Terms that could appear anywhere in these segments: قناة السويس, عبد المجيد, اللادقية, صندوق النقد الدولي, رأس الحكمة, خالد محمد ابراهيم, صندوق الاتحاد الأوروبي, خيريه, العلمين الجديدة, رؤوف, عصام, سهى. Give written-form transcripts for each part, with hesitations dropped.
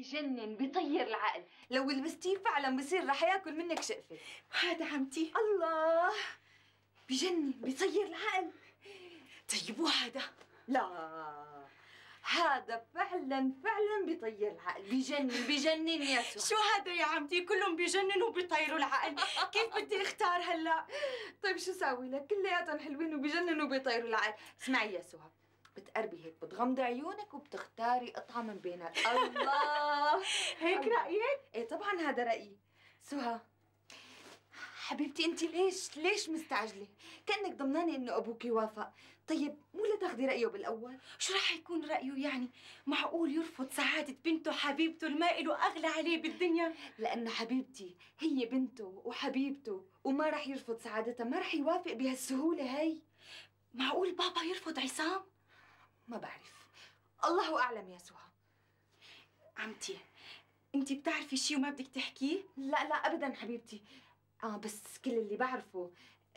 بيجنن بيطير العقل، لو لمستيه فعلا بصير رح ياكل منك شقفه. هذا عمتي الله بيجنن بيطير العقل. طيب وهذا؟ لا هذا فعلا بيطير العقل، بيجنن يا سهى. شو هذا يا عمتي؟ كلهم بيجننوا وبيطيروا العقل، كيف بدي اختار هلا؟ طيب شو ساوي لك؟ كلياتهم حلوين وبيجننوا وبيطيروا العقل. اسمعي يا سهى، بتقربي هيك بتغمضي عيونك وبتختاري قطعه من بينها. الله هيك رايك؟ ايه طبعا هذا رايي. سهى حبيبتي انت ليش مستعجله؟ كانك ضمناني انه ابوك يوافق. طيب مو لتاخذي رايه بالاول؟ شو رح يكون رايه يعني؟ معقول يرفض سعاده بنته حبيبته الما إله اغلى عليه بالدنيا؟ لانه حبيبتي هي بنته وحبيبته وما رح يرفض سعادتها، ما رح يوافق بهالسهوله هي. معقول بابا يرفض عصام؟ ما بعرف، الله اعلم يا سهى. عمتي انت بتعرفي شيء وما بدك تحكيه؟ لا ابدا حبيبتي. بس كل اللي بعرفه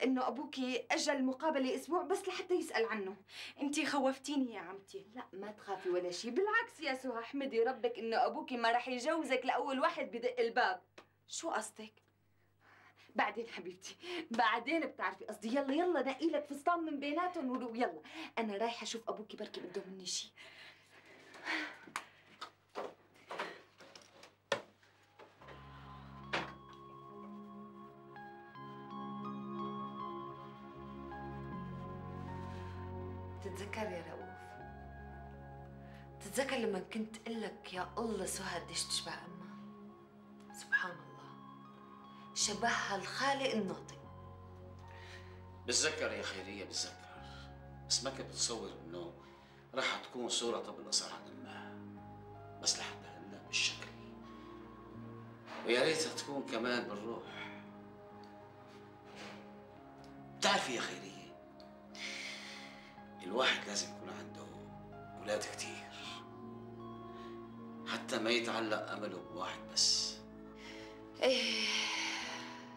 انه ابوكي اجل مقابله اسبوع بس لحتى يسال عنه. انتي خوفتيني يا عمتي. لا ما تخافي ولا شيء، بالعكس يا سهى احمدي ربك انه ابوكي ما رح يجوزك لاول واحد بدق الباب. شو قصدك؟ بعدين حبيبتي بعدين بتعرفي قصدي. يلا نقي لك فستان من بيناتهم ويلا، انا رايحه اشوف ابوكي بركي بده مني شيء. تتذكر يا رؤوف؟ تتذكر لما كنت اقول لك يا الله سهى قديش تشبه امها؟ سبحان الله شبهها الخالق الناطق. بتذكر يا خيريه بتذكر، بس ما كنت بتصور انه راح تكون صورتها بالاثر عن امها، بس لحد هلا بالشكل، ويا ريتها تكون كمان بالروح. بتعرفي يا خيريه الواحد لازم يكون عنده أولاد كتير حتى ما يتعلق أمله بواحد بس. إيه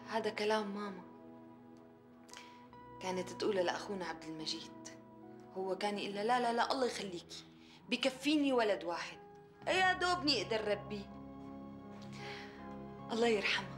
هذا كلام ماما كانت تقوله لأخونا عبد المجيد، هو كان يقول لا الله يخليكي بكفيني ولد واحد يا دوبني أقدر ربيه. الله يرحمه.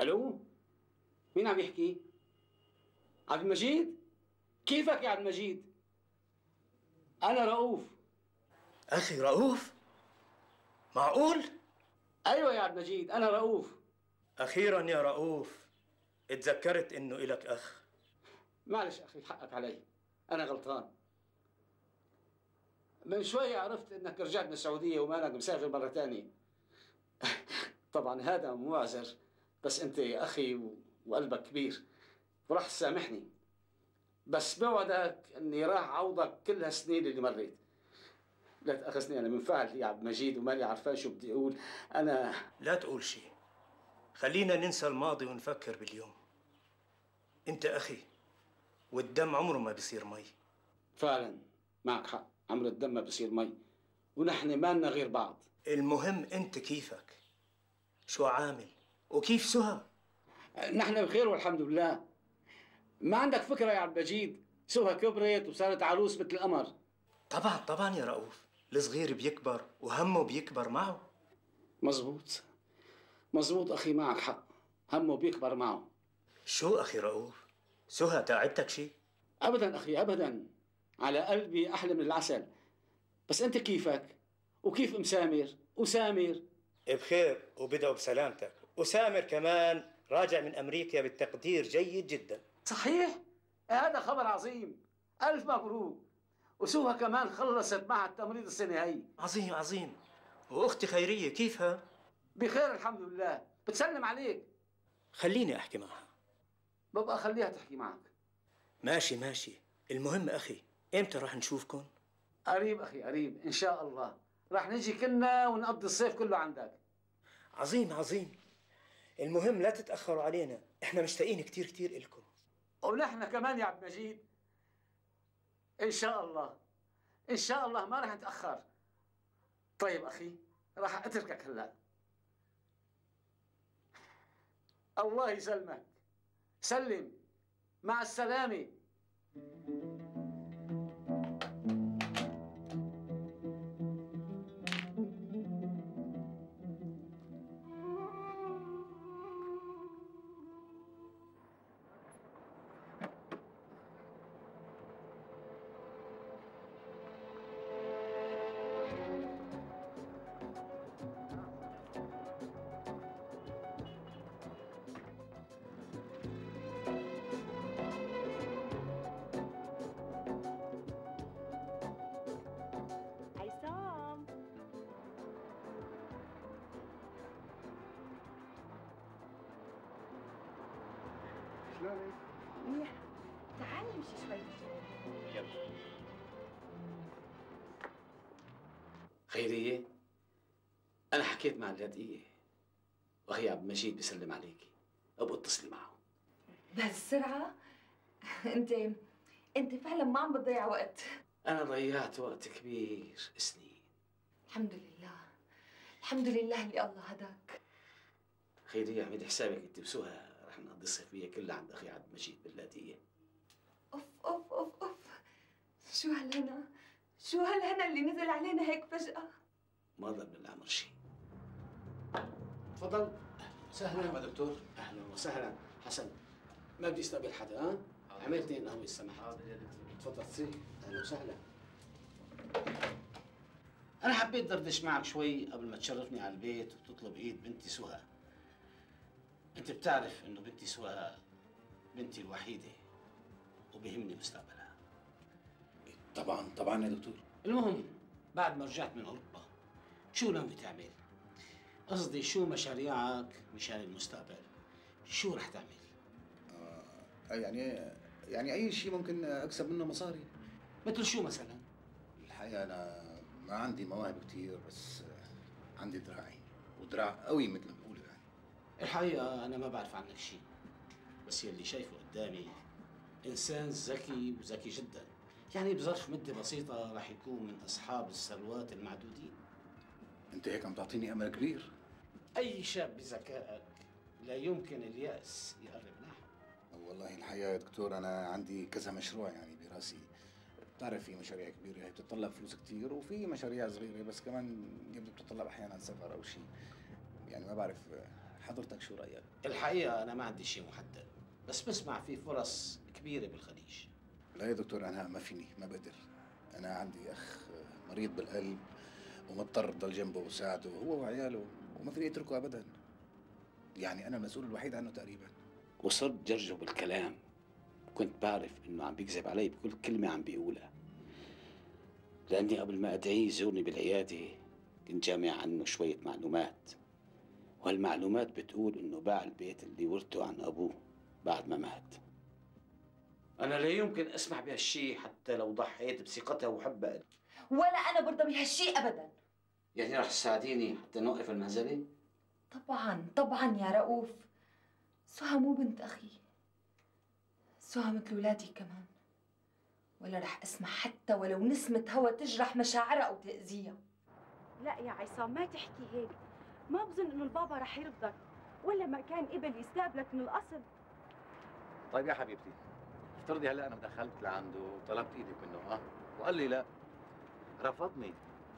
الو مين عم يحكي؟ عبد المجيد؟ كيفك يا عبد المجيد؟ انا رؤوف. اخي رؤوف؟ معقول؟ ايوه يا عبد المجيد انا رؤوف. اخيرا يا رؤوف اتذكرت انه الك اخ. معلش اخي حقك علي، انا غلطان. من شويه عرفت انك رجعت من السعوديه ومالك مسافر مره ثانيه. طبعا هذا مو عذر، بس انت يا اخي وقلبك كبير وراح تسامحني، بس بوعدك اني راح اعوضك كل هالسنين اللي مريت. لا تاخذني انا منفعل يا عبد المجيد وماني عرفان شو بدي اقول. انا لا تقول شيء، خلينا ننسى الماضي ونفكر باليوم. انت اخي والدم عمره ما بيصير مي. فعلا معك حق، عمر الدم ما بيصير مي ونحن مالنا غير بعض. المهم انت كيفك؟ شو عامل؟ وكيف سهى؟ نحن بخير والحمد لله. ما عندك فكرة يا عبد المجيد، سهى كبرت وصارت عروس مثل القمر. طبعا طبعا يا رؤوف، الصغير بيكبر وهمه بيكبر معه. مزبوط مزبوط أخي، معك حق، همه بيكبر معه. شو أخي رؤوف، سهى تعبتك شي؟ أبدا أخي أبدا، على قلبي أحلى من العسل. بس أنت كيفك وكيف مسامر وسامر؟ بخير وبدأوا بسلامتك. وسامر كمان راجع من أمريكا بالتقدير جيد جدا. صحيح؟ هذا خبر عظيم، ألف مبروك. وسهى كمان خلصت مع التمريض السنة هي. عظيم عظيم. وأختي خيريه كيفها؟ بخير الحمد لله، بتسلم عليك. خليني أحكي معها. ببقى خليها تحكي معك. ماشي ماشي. المهم أخي، إمتى راح نشوفكم؟ قريب أخي قريب إن شاء الله، راح نجي كلنا ونقضي الصيف كله عندك. عظيم عظيم. المهم لا تتأخروا علينا، إحنا مشتاقين كتير كتير إلكم. ونحن كمان يا عبد المجيد. إن شاء الله إن شاء الله ما راح نتأخر. طيب أخي راح أتركك هلا. الله يسلمك، سلم، مع السلامة. تعالي نمشي شوي. يلا. خيريه، أنا حكيت مع اللادقية، وأخي عبد المجيد بيسلم عليكي، أبقى اتصلي معه. بهالسرعة؟ أنت فعلا ما عم بتضيع وقت. أنا ضيعت وقت كبير سنين. الحمد لله، الحمد لله اللي الله هداك. خيريه، عملي حسابك أنت وسهى رح نقضي الصيفية كلها عند أخي عبد المجيد باللادقية. أوف أوف أوف أوف، شو هالهنا، شو هالهنا اللي نزل علينا هيك فجأة. ما ضل من الأمر شيء. تفضل. سهلا يا دكتور. أهلا وسهلا. حسن، ما بدي استقبل حدا. ها؟ عملت اثنين قهوة سمحت. حاضر يا دكتور. تفضل تصير. أهلا وسهلا. أنا حبيت دردش معك شوي قبل ما تشرفني على البيت وتطلب إيد بنتي سهى. أنت بتعرف إنه بنتي سهى بنتي الوحيدة وبيهمني مستقبلها. طبعاً طبعاً يا دكتور. المهم بعد ما رجعت من أوروبا شو ناوي تعمل؟ قصدي شو مشاريعك مشان المستقبل؟ شو رح تعمل؟ يعني أي شيء ممكن أكسب منه مصاري. مثل شو مثلاً؟ الحقيقة أنا ما عندي مواهب كتير، بس عندي دراعي، ودراع قوي مثل ما بقولوا. الحقيقة أنا ما بعرف عنك شيء، بس يلي شايفه قدامي إنسان ذكي وذكي جدا، يعني بظرف مدة بسيطة رح يكون من أصحاب الثروات المعدودين. أنت هيك عم تعطيني أمل كبير. أي شاب بذكائك لا يمكن اليأس يقرب نحو. والله الحقيقة يا دكتور أنا عندي كذا مشروع يعني براسي. بتعرف في مشاريع كبيرة هي بتتطلب فلوس كتير، وفي مشاريع صغيرة بس كمان يبدو بتتطلب أحيانا سفر أو شيء، يعني ما بعرف حضرتك شو رأيك؟ الحقيقة أنا ما عندي شيء محدد، بس بسمع في فرص كبيرة بالخليج. لا يا دكتور أنا ما فيني، ما بقدر. أنا عندي أخ مريض بالقلب ومضطر ضل جنبه وساعده هو وعياله، وما فيني أتركه أبداً. يعني أنا المسؤول الوحيد عنه تقريباً. وصرت جرجه بالكلام، كنت بعرف إنه عم بيكذب علي بكل كلمة عم بيقولها. لأني قبل ما أدعيه يزورني بالعيادة كنت جامع عنه شوية معلومات. وهالمعلومات بتقول إنه باع البيت اللي ورثه عن أبوه بعد ما مات. أنا لا يمكن أسمح بهالشي حتى لو ضحيت بثقتها وحبها. ولا أنا برضى بهالشي أبداً. يعني رح تساعديني حتى نوقف المهزلة؟ طبعاً طبعاً يا رؤوف. سهى مو بنت أخي، سهى مثل ولادي كمان، ولا رح أسمح حتى ولو نسمة هوا تجرح مشاعرها أو تأذيها. لا يا عصام ما تحكي هيك، ما بظن انه البابا رح يرضى، ولا مكان قبل يستقبلك من القصر. طيب يا حبيبتي، افترضي هلا انا دخلت لعنده وطلبت ايدك منه وقال لي لا، رفضني،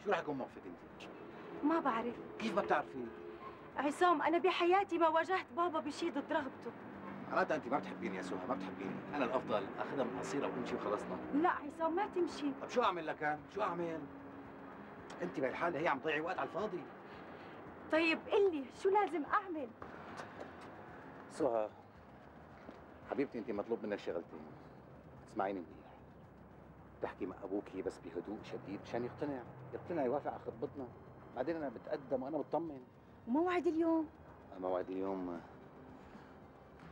شو رح اكون موقفك انت؟ ما بعرف. كيف ما بتعرفي؟ عصام انا بحياتي ما واجهت بابا بشي ضد رغبته. معناتها انت ما بتحبيني يا سهى، ما بتحبيني، انا الافضل اخذها من قصيره ونمشي وخلصنا. لا عصام ما تمشي. طب شو اعمل لكان؟ شو اعمل؟ انت بهالحاله هي عم تضيعي وقت على الفاضي. طيب قل لي شو لازم اعمل؟ سهى حبيبتي، انت مطلوب منك شغلتين، اسمعيني منيح، تحكي مع ابوكي بس بهدوء شديد مشان يقتنع يوافق على خطبتنا، بعدين انا بتقدم وانا بطمن. وموعد اليوم؟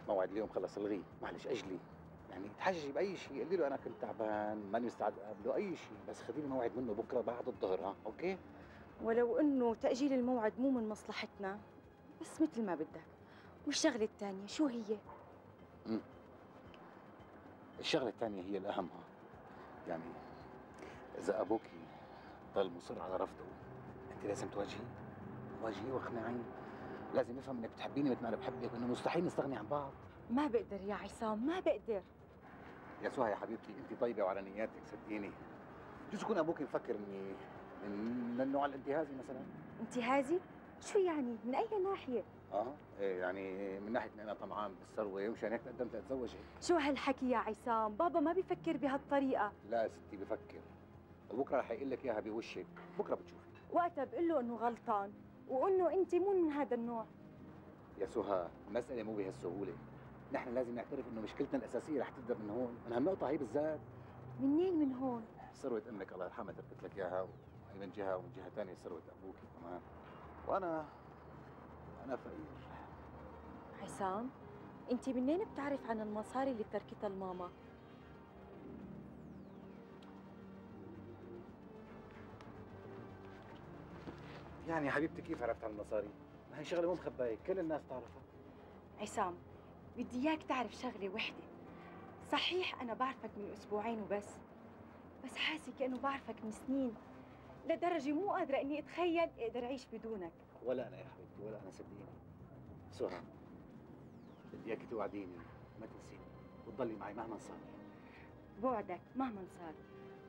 موعد اليوم خلص الغيه، معلش اجلي، يعني تحججي باي شيء، قولي له انا كنت تعبان ماني مستعد اقابله اي شيء، بس خذي لي موعد منه بكره بعد الظهر. اوكي؟ ولو انه تاجيل الموعد مو من مصلحتنا، بس مثل ما بدك. والشغله الثانيه شو هي؟ الشغله الثانيه هي الاهم، يعني اذا ابوك ضل مصر على رفضه انت لازم تواجهيه واقنعيه، لازم يفهم انك بتحبيني مثل ما انا بحبك، وانه مستحيل نستغني عن بعض. ما بقدر يا عصام، ما بقدر. يا سهى يا حبيبتي انت طيبه وعلى نياتك، صدقيني بجوز يكون ابوك مفكر اني من النوع الانتهازي مثلا. انتهازي؟ شو يعني؟ من اي ناحيه؟ إيه يعني من ناحيه اني انا طمعان بالثروه ومشان هيك تقدمت لاتزوجك. شو هالحكي يا عصام؟ بابا ما بيفكر بهالطريقه. لا يا ستي بفكر، بكره رح يقول لك اياها بوشك، بكره بتشوفي. وقتها بقول له انه غلطان وانه انت مو من هذا النوع. يا سهى المساله مو بهالسهوله، نحن لازم نعترف انه مشكلتنا الاساسيه رح تبدا من هون، من هالنقطه هي بالذات. منين من هون؟ ثروه امك الله يرحمها تركت لك اياها، هي من جهه، ومن جهه ثانيه ثروه ابوك كمان، وانا فقير. عصام انت منين بتعرف عن المصاري اللي تركتها الماما؟ يعني حبيبتي كيف عرفت عن المصاري؟ ما هي شغله مو مخبايه، كل الناس تعرفها. عصام بدي اياك تعرف شغله وحده، صحيح انا بعرفك من اسبوعين وبس، بس حاسه كانه بعرفك من سنين، لدرجه مو قادره اني اتخيل اقدر اعيش بدونك. ولا انا يا حبيبتي، ولا انا صدقيني. سهى بدي اياك توعديني، ما تنسيني، وتضلي معي مهما صار. بوعدك مهما صار،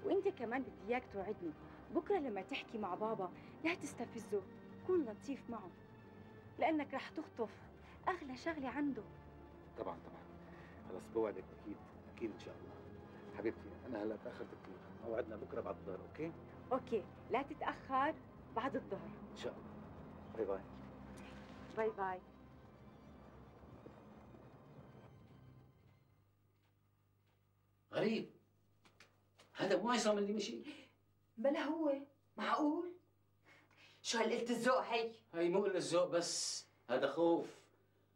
وانت كمان بدي اياك توعدني، بكره لما تحكي مع بابا لا تستفزه، كون لطيف معه، لانك رح تخطف اغلى شغله عنده. طبعا طبعا، خلص بوعدك اكيد اكيد ان شاء الله. حبيبتي انا هلا تاخرت كثير، موعدنا بكره بعد الظهر، اوكي؟ اوكي، لا تتاخر بعد الظهر ان شاء الله. باي باي. باي باي. غريب، هذا مو عصام اللي مشي؟ بلا هو. معقول؟ شو هالقلة الذوق هي؟ هي مو قلة الذوق بس، هذا خوف،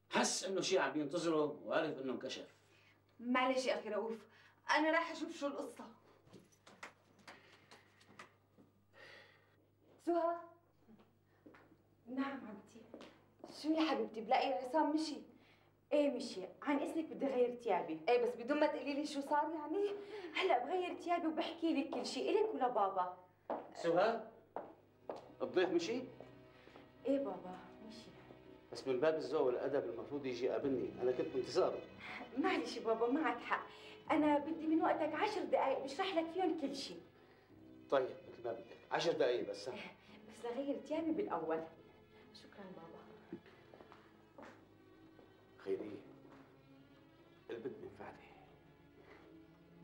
حس انه شيء عم ينتظره وعرف انه انكشف. معلش يا اخي رؤوف، انا رايحة اشوف شو القصة. سهى. نعم عمتي. شو يا حبيبتي، بلاقي عصام مشي. ايه مشي، عن اذنك بدي اغير ثيابي. ايه بس بدون ما تقولي لي شو صار يعني؟ هلا بغير ثيابي وبحكي لك كل شيء، الك ولا بابا. سهى الضيف مشي؟ ايه بابا مشي، بس من باب الذوق والادب المفروض يجي يقابلني، انا كنت بانتظاره. معلش بابا معك حق، انا بدي من وقتك 10 دقائق بشرح لك فيهم كل شيء. طيب مثل ما بدك، 10 دقائق بس. بس لغير ثيابي بالاول. شكرا بابا. خيريه البنت منفعله،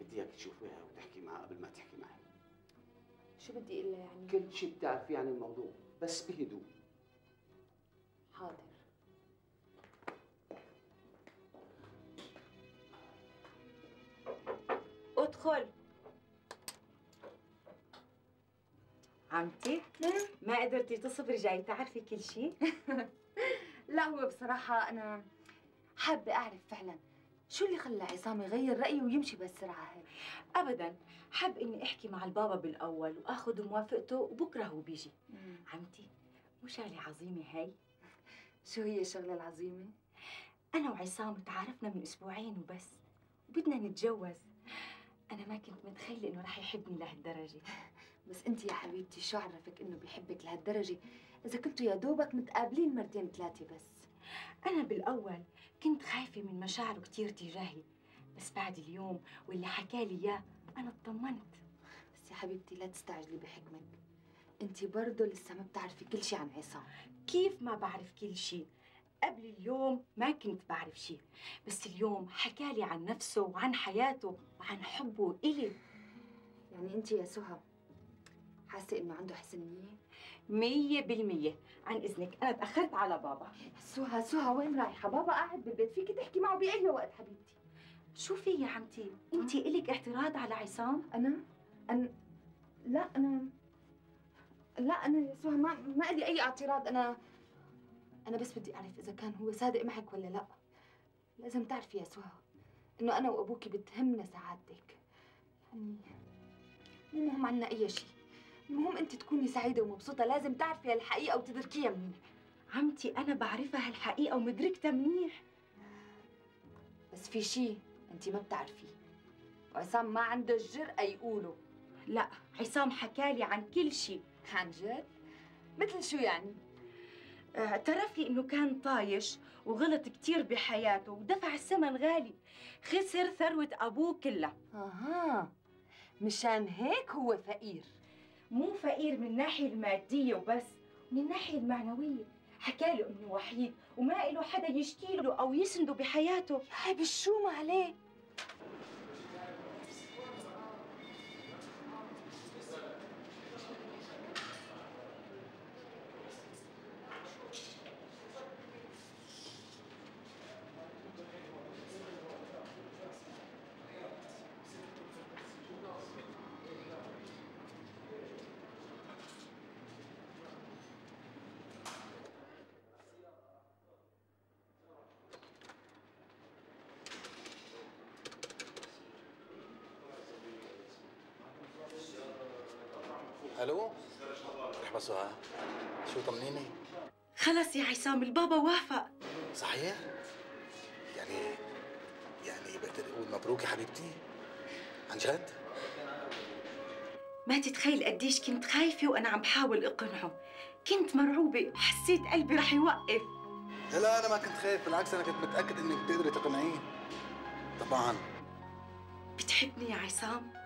بدي اياك تشوفيها وتحكي معها قبل ما تحكي معي. شو بدي اقول لها يعني؟ كل شيء بتعرفيه عن الموضوع بس بهدوء. حاضر. ادخل. عمتي ما قدرتي تصبري جاي تعرفي كل شيء؟ لا هو بصراحة أنا حابة أعرف فعلا شو اللي خلى عصام يغير رأيه ويمشي بهالسرعة هي؟ أبدا، حب إني أحكي مع البابا بالأول وآخذ موافقته وبكره هو بيجي. عمتي مو شغلة عظيمة هي؟ شو هي الشغلة العظيمة؟ أنا وعصام تعارفنا من أسبوعين وبس، وبدنا نتجوز. أنا ما كنت متخيلة إنه رح يحبني لهالدرجة. بس أنت يا حبيبتي شو عرفك إنه بيحبك لهالدرجة إذا كنتوا يا دوبك متقابلين مرتين 3 بس؟ أنا بالأول كنت خايفة من مشاعره كتير تجاهي، بس بعد اليوم واللي حكالي إياه أنا اطمنت. بس يا حبيبتي لا تستعجلي بحكمك، أنتِ برضه لسه ما بتعرفي كل شيء عن عصام. كيف ما بعرف كل شيء؟ قبل اليوم ما كنت بعرف شيء، بس اليوم حكالي عن نفسه وعن حياته وعن حبه إلي. يعني أنتِ يا سهى حاسة إنه عنده حسن نية؟ 100%. عن إذنك أنا تأخرت على بابا. سهى سهى وين رايحة؟ بابا قاعد بالبيت، فيكي تحكي معه بأي وقت حبيبتي. شو في يا عمتي؟ أنتِ إلك اعتراض على عصام؟ أنا يا سهى ما إلي أي اعتراض. أنا بس بدي أعرف إذا كان هو صادق معك ولا لأ. لازم تعرفي يا سهى إنه أنا وأبوكي بتهمنا سعادتك. يعني مو مهم عنا أي شيء، المهم أنت تكوني سعيدة ومبسوطة. لازم تعرفي هالحقيقة وتدركيها منيح. عمتي أنا بعرفها هالحقيقة ومدركتها منيح، بس في شيء أنت ما بتعرفيه وعصام ما عنده الجرأة يقوله. لا، عصام حكالي عن كل شيء. عن جد؟ مثل شو يعني؟ اعترف لي إنه كان طايش وغلط كتير بحياته ودفع الثمن غالي، خسر ثروة أبوه كلها. أها، مشان هيك هو فقير. مو فقير من الناحية المادية وبس، من الناحية المعنوية. حكاله إنه وحيد وما إله حدا يشكي له أو يسنده بحياته. يا حبيبي شو ما عليه؟ الو، مرحبا سهى، شو طمنيني؟ خلص يا عصام، البابا وافق. صحيح؟ يعني بقدر اقول مبروك يا حبيبتي؟ عن جد؟ ما تتخيل قديش كنت خايفة وانا عم بحاول اقنعه، كنت مرعوبة وحسيت قلبي رح يوقف. لا انا ما كنت خايف، بالعكس انا كنت متأكد انك بتقدري تقنعيه. طبعا. بتحبني يا عصام؟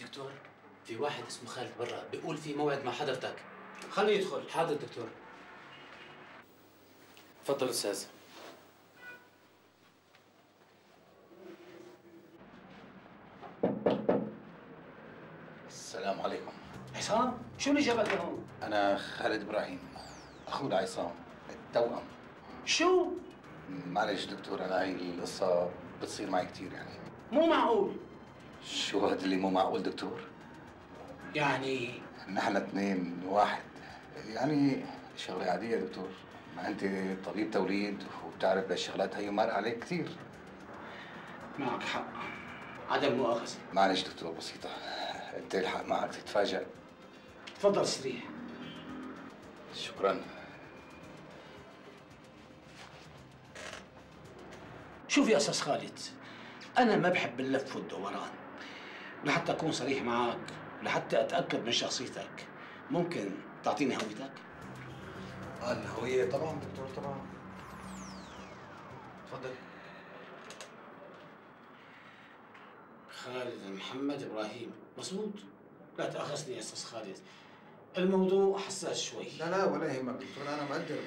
دكتور، في واحد اسمه خالد برا بيقول في موعد مع حضرتك. خليه يدخل. حاضر دكتور. تفضل استاذ. السلام عليكم. عصام، شو اللي جابك لهون؟ انا خالد ابراهيم، اخو لعصام التوأم. شو؟ معلش دكتور، انا هي القصه بتصير معي كثير. يعني مو معقول. شو هاد اللي مو معقول دكتور؟ يعني نحن اثنين واحد، يعني شغلة عادية دكتور، ما انت طبيب توليد وبتعرف هالشغلات هي ومر عليك كثير. معك حق، عدم مؤاخذة. معلش دكتور، بسيطة، انت الحق معك تتفاجأ. تفضل استريح. شكرا. شوف يا استاذ خالد، انا ما بحب اللف والدوران. لحتى اكون صريح معك، لحتى اتاكد من شخصيتك، ممكن تعطيني هويتك؟ الهويه طبعا دكتور، طبعا. تفضل. خالد محمد ابراهيم، مظبوط؟ لا تاخذني يا استاذ خالد، الموضوع حساس شوي. لا لا ولا يهمك دكتور، انا مقدر.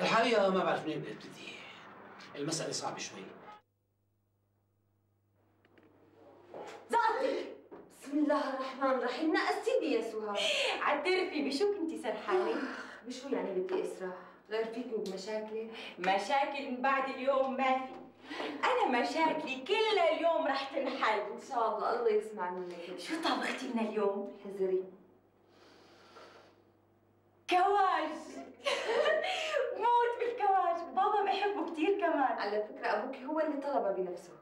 الحقيقه ما بعرف منين بدي ابتدي، المساله صعبه شوي. زعلتك. بسم الله الرحمن الرحيم، نقصتيني يا سهى. عالترفي بشو كنتي سرحانه؟ بشو يعني بدي اسرح؟ غير فيكي بمشاكلي؟ مشاكل من بعد اليوم ما في. أنا مشاكلي كلها اليوم رح تنحل إن شاء الله. الله يسمع منك. شو طبختي لنا اليوم؟ حزري كواج. بموت بالكواج، بابا بحبه كثير كمان. على فكرة أبوك هو اللي طلبها بنفسه.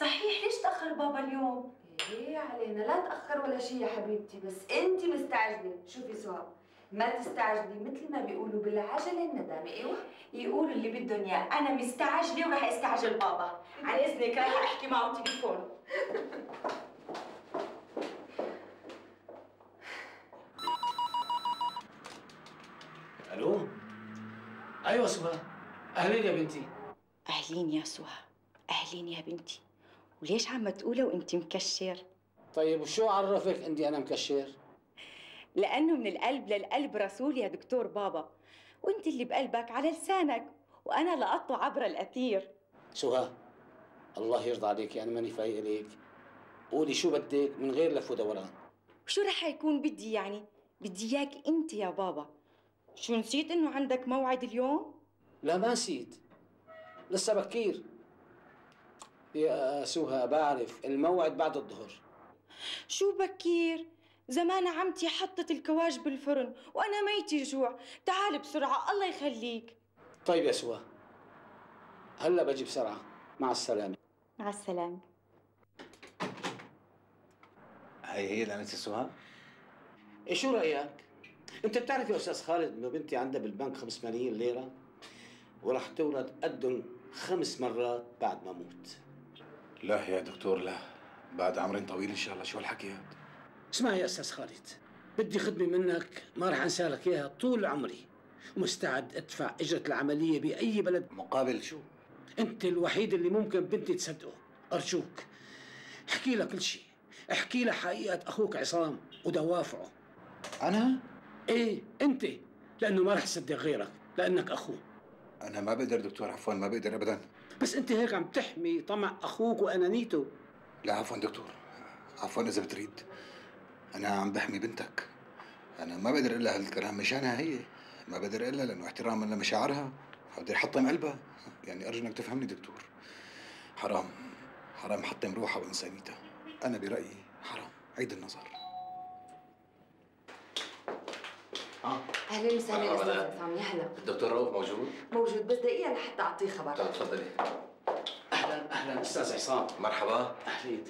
صحيح، ليش تأخر بابا اليوم؟ إيه علينا، لا تأخر ولا شيء يا حبيبتي، بس أنت مستعجلة. شوفي سهى، ما تستعجلي، مثل ما بيقولوا بالعجله الندامه. ايوه، يقولوا اللي بدهم اياه. انا مستعجله وراح استعجل بابا. عن اذنك راح احكي معه تليفون. الو. ايوه سهى، اهلين يا بنتي. اهلين يا سهى، اهلين يا بنتي. وليش عم تقولها وانت مكشر؟ طيب وشو عرفك اني انا مكشر؟ لأنه من القلب للقلب رسول يا دكتور بابا، وانت اللي بقلبك على لسانك وأنا لقطته عبر الأثير. سهى الله يرضى عليك، أنا ماني فايق لك، قولي شو بدك من غير لف ودوران. شو رح يكون بدي يعني؟ بدي إياك أنت يا بابا. شو نسيت إنه عندك موعد اليوم؟ لا ما نسيت، لسه بكير يا سهى، بعرف الموعد بعد الظهر. شو بكير؟ زمان عمتي حطت الكواج بالفرن وأنا ميتي جوع. تعال بسرعة الله يخليك. طيب يا سهى، هلا بجي بسرعة. مع السلامة. مع السلامة. هي لعنة سهى. إيه شو رأيك؟ أنت بتعرف يا أستاذ خالد إنه بنتي عندها بالبنك 5 ملايين ليرة وراح تولد قدهم 5 مرات بعد ما أموت. لا يا دكتور لا، بعد عمرين طويل إن شاء الله. شو هالحكي هاد؟ اسمع يا استاذ خالد، بدي خدمه منك ما رح انسى لك اياها طول عمري، ومستعد ادفع اجره العمليه باي بلد. مقابل شو؟ انت الوحيد اللي ممكن بنتي تصدقه، ارجوك احكي لها كل شيء، احكي لها حقيقه اخوك عصام ودوافعه. انا؟ ايه انت، لانه ما رح تصدق غيرك لانك اخوه. انا ما بقدر دكتور، عفوا ما بقدر ابدا. بس انت هيك عم تحمي طمع اخوك وانانيته. لا عفوا دكتور، عفوا اذا بتريد، أنا عم بحمي بنتك. أنا ما بقدر إلا هالكلام مشانها هي، ما بقدر إلا لأنه احتراما لمشاعرها، بقدر أحطم قلبها. يعني أرجو إنك تفهمني دكتور، حرام حرام حطم روحها وإنسانيتها، أنا برأيي حرام. عيد النظر. أهلا وسهلا أستاذ عصام. يا هلا. الدكتور رؤوف موجود؟ موجود، بس دقيقة لحتى أعطيه خبر. تفضلي. أهلا أهلا أستاذ عصام. مرحبا. أهلين.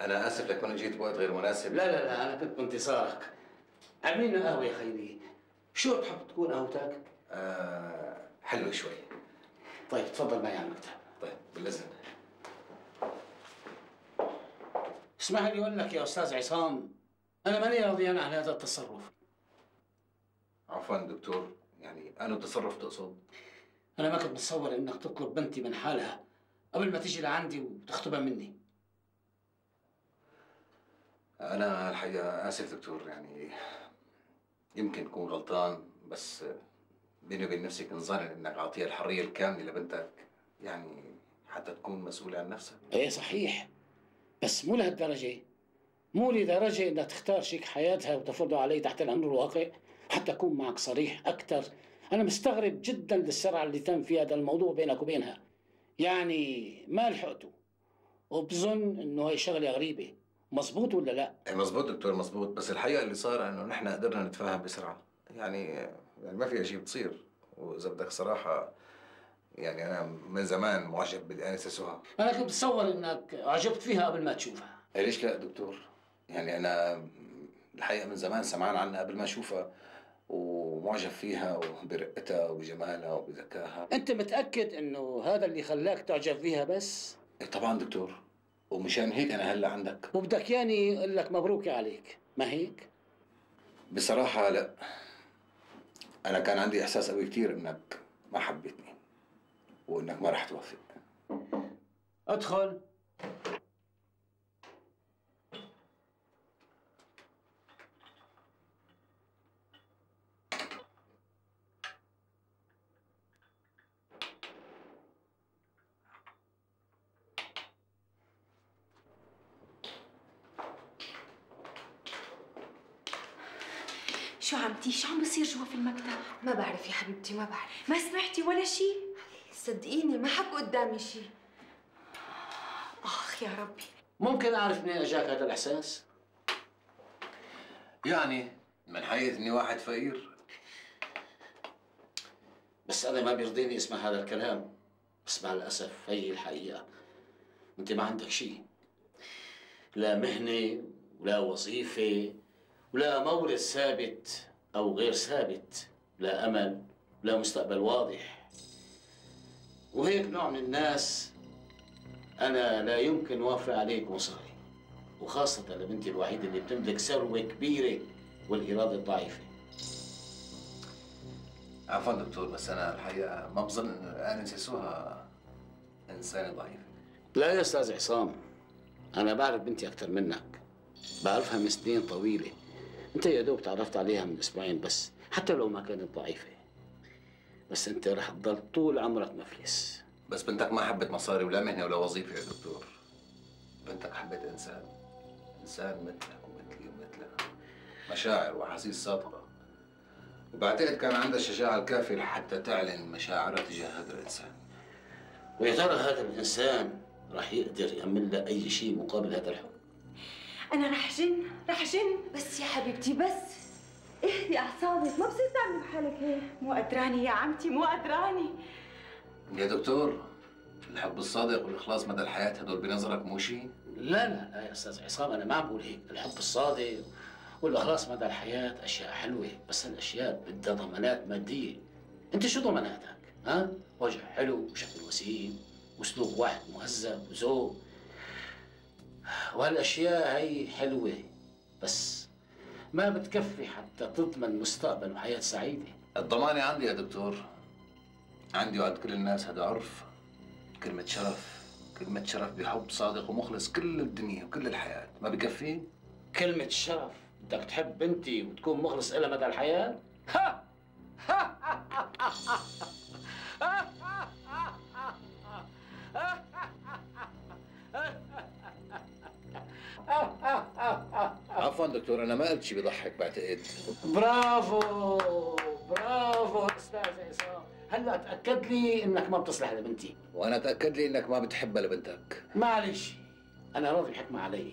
أنا آسف لكون جيت بوقت غير مناسب. لا لا لا، أنا كنت بانتظارك. عاملين لنا قهوة يا خيريه، شو بتحب تكون قهوتك؟ حلوة شوي. طيب تفضل معي على المكتب. طيب بالإذن. اسمح لي أقول لك يا أستاذ عصام، أنا ماني راضيان عن هذا التصرف. عفوا دكتور، يعني أنا التصرف تقصد؟ أنا ما كنت بتصور إنك تطلب بنتي من حالها قبل ما تيجي لعندي وتخطبها مني. أنا الحقيقة آسف دكتور، يعني يمكن أكون غلطان، بس بيني وبين نفسي كنت ظانن إنك أعطيها الحرية الكاملة لبنتك، يعني حتى تكون مسؤولة عن نفسها. إيه صحيح، بس مو لهالدرجة، مو لدرجة إنها تختار شيك حياتها وتفرضه علي تحت الأمر الواقع. حتى أكون معك صريح أكثر، أنا مستغرب جدا للسرعة اللي تم في هذا الموضوع بينك وبينها، يعني ما لحقته، وبظن إنه هي شغلة غريبة. مظبوط ولا لا؟ مظبوط دكتور مظبوط، بس الحقيقه اللي صار انه نحن قدرنا نتفاهم بسرعه، يعني ما في شيء بتصير. واذا بدك صراحه يعني انا من زمان معجب بالانسه سهى. انا كنت بتصور انك عجبت فيها قبل ما تشوفها. ليش لا دكتور؟ يعني انا الحقيقه من زمان سمعان عنها قبل ما اشوفها، ومعجب فيها وبرقتها وبجمالها وبذكائها. انت متاكد انه هذا اللي خلاك تعجب فيها بس؟ طبعا دكتور، ومشان هيك انا هلا عندك. وبدك ياني اقول لك مبروك عليك، ما هيك؟ بصراحه لا، انا كان عندي احساس قوي كثير انك ما حبيتني وانك ما رح توافق. ادخل. شو عم بصير جوا في المكتب؟ ما بعرف يا حبيبتي، ما بعرف. ما سمعتي ولا شيء؟ صدقيني ما حكوا قدامي شيء. اخ يا ربي. ممكن اعرف منين اجاك هذا الاحساس؟ يعني من حيث اني واحد فقير، بس انا ما بيرضيني اسمع هذا الكلام، بس مع الاسف هي الحقيقه. انت ما عندك شيء، لا مهنه ولا وظيفه ولا مورد ثابت أو غير ثابت، لا أمل، لا مستقبل واضح. وهيك نوع من الناس أنا لا يمكن وافر عليك مصاري، وخاصة لبنتي الوحيدة اللي بتملك ثروة كبيرة والإرادة ضعيفة. عفوا دكتور، بس أنا الحقيقة ما بظن الآنسة سهى إنسانة ضعيفة. لا يا أستاذ عصام، أنا بعرف بنتي أكثر منك، بعرفها من سنين طويلة. انت يا دوب تعرفت عليها من اسبوعين بس، حتى لو ما كانت ضعيفه، بس انت رح تضل طول عمرك مفلس. بس بنتك ما حبت مصاري ولا مهنه ولا وظيفه يا دكتور، بنتك حبت انسان، انسان مثلك ومثلي ومثلها، مشاعر واحاسيس صادقه، وبعتقد كان عندها الشجاعه الكافيه لحتى تعلن مشاعرها تجاه هذا الانسان. ويا ترى هذا الانسان رح يقدر يعمل لها اي شيء مقابل هذا الحب؟ أنا رح جن بس يا حبيبتي، بس اهدي أعصابك، ما بصير تعملي بحالك هيك. مو قدراني يا عمتي، مو قدراني يا دكتور. الحب الصادق والإخلاص مدى الحياة هدول بنظرك مو شيء؟ لا لا لا يا أستاذ عصام، أنا ما عم بقول هيك. الحب الصادق والإخلاص مدى الحياة أشياء حلوة، بس هالأشياء بدها ضمانات مادية. أنت شو ضماناتك؟ ها؟ وجه حلو وشكل وسيم وأسلوب واحد مهذب وذوق، وهالاشياء هي حلوه بس ما بتكفي حتى تضمن مستقبل وحياه سعيده. الضمانه عندي يا دكتور، عندي وعند كل الناس، هذا عرف. كلمه شرف، كلمه شرف بحب صادق ومخلص كل الدنيا وكل الحياه، ما بكفي كلمه شرف؟ بدك تحب بنتي وتكون مخلص لها مدى الحياه؟ ها ها ها ها ها عفوا دكتور، انا ما قلت شيء بضحك بعتقد. برافو برافو استاذ عصام، هلا تاكد لي انك ما بتصلح لبنتي، وانا تاكد لي انك ما بتحبها لبنتك. معلش انا راضي الحكمه علي،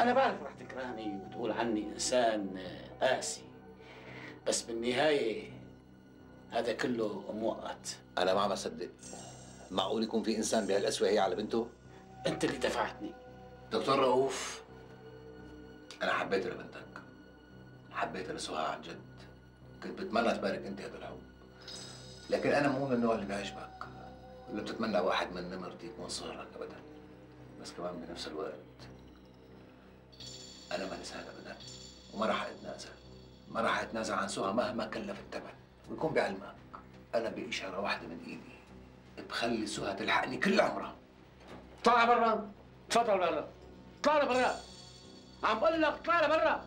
انا بعرف رح تكرهني وتقول عني انسان قاسي، بس بالنهايه هذا كله مؤقت. انا ما عم اصدق، معقول يكون في انسان بهالقسوه هي على بنته؟ انت اللي دفعتني دكتور رؤوف، أنا حبيت لبنتك، حبيت لسهى عن جد، كنت بتمنى تبارك أنت هذا الحب، لكن أنا مو من النوع اللي بيعجبك، اللي بتتمنى واحد من نمرتي يكون صهرك أبدا، بس كمان بنفس الوقت أنا ما نسأل أبدا، وما راح أتنازل، ما راح أتنازل عن سهى مهما كلف الثمن، ويكون بعلمك أنا بإشارة واحدة من إيدي بخلي سهى تلحقني كل عمرها. طلع برا، تفضل برا، طلع برا، عم بقول لك اطلع برا.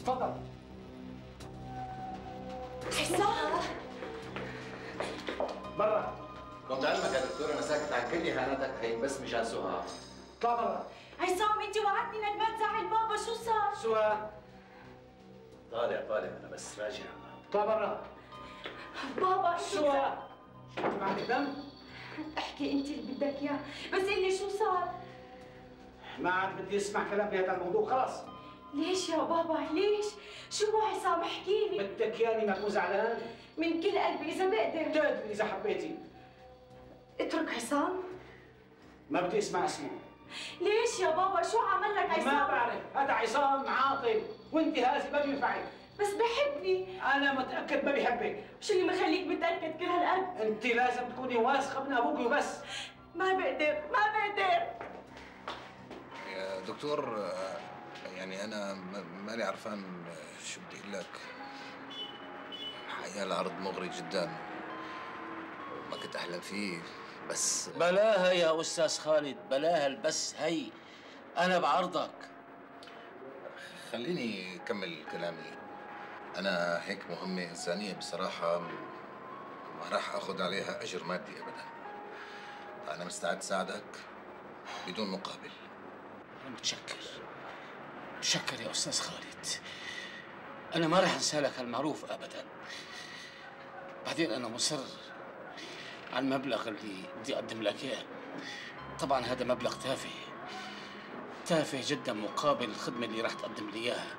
تفضل. حسام برا. كنت لعلمك يا دكتور انا ساكت عن كل اهاناتك هي بس مشان سهى. اطلع برا. حسام انت وعدتني انك ما تزعل بابا، شو صار؟ سهى طالع انا بس راجع. اطلع برا. بابا سهى، شو معك دم؟ احكي انت اللي بدك اياه، بس قل لي شو صار؟ ما عاد بدي اسمع كلام بهذا الموضوع خلاص. ليش يا بابا ليش؟ شو هو عصام؟ احكي لي. بدك ياني ما اكون زعلان؟ من كل قلبي اذا بقدر. تقدري اذا حبيتي. اترك عصام؟ ما بدي اسمع اسمه. ليش يا بابا؟ شو عمل لك عصام؟ ما بعرف، هذا عصام عاطل وانت هذه ما بينفعك، بس بحبني. انا متاكد ما بيحبك. وش اللي مخليك متاكد كل هالقد؟ انت لازم تكوني واثقه من ابوك وبس. ما بقدر. يا دكتور يعني انا ماني عرفان شو بدي اقول لك. الحقيقه العرض مغري جدا، ما كنت احلم فيه. بس بلاها يا استاذ خالد، بلاها. البس هي انا بعرضك. خليني اكمل كلامي. انا هيك مهمه انسانيه بصراحه ما راح اخذ عليها اجر مادي ابدا. انا مستعد ساعدك بدون مقابل. متشكر يا استاذ خالد. انا ما راح انسى لك هالمعروف ابدا. بعدين انا مصر على المبلغ اللي بدي اقدم لك اياه. طبعا هذا مبلغ تافه جدا مقابل الخدمه اللي راح تقدم لي اياها،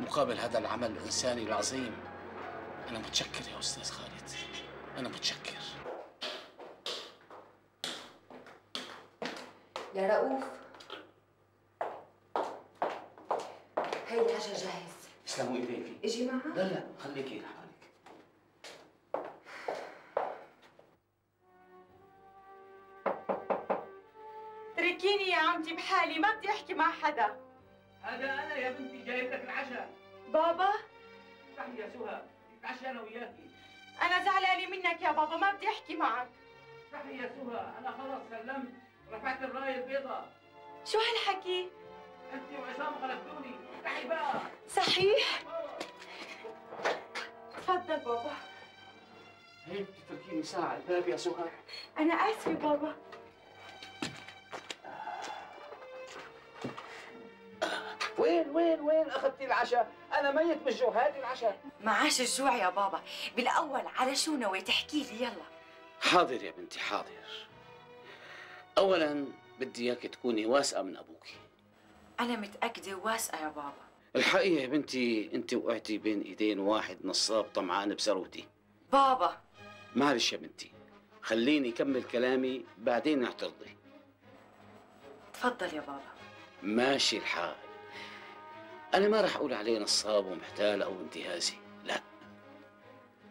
مقابل هذا العمل الانساني العظيم. انا متشكر يا استاذ خالد، انا متشكر. يا رؤوف، هي العشاء جاهز. يسلموا ايديكي. اجي معك؟ لا خليكي لحالك. اتركيني يا عمتي بحالي، ما بدي احكي مع حدا. هذا انا يا بنتي جايب لك العشاء. بابا افتحي يا سهى، نتعشى انا وياكي. انا زعلانه منك يا بابا، ما بدي احكي معك. افتحي يا سهى، انا خلص سلمت، رفعت الرايه البيضاء. شو هالحكي؟ انت وعصام غلبتوني، افتحي بقى. صحيح؟ تفضل بابا. هيك بدي تتركيني ساعه على الباب يا سهى؟ انا اسفه بابا. وين اخذتي العشاء؟ انا ميت من الجوع، هاتي العشاء. معاش الجوع يا بابا، بالاول على شو نويت تحكي لي يلا. حاضر يا بنتي حاضر. اولا بدي اياكي تكوني واثقه من ابوكي. انا متاكده واثقه يا بابا. الحقيقه يا بنتي انت وقعتي بين ايدين واحد نصاب طمعان بثروتي. بابا معلش يا بنتي، خليني اكمل كلامي بعدين اعترضي. تفضل يا بابا. ماشي الحال. أنا ما راح أقول عليه نصاب ومحتال أو انتهازي، لا.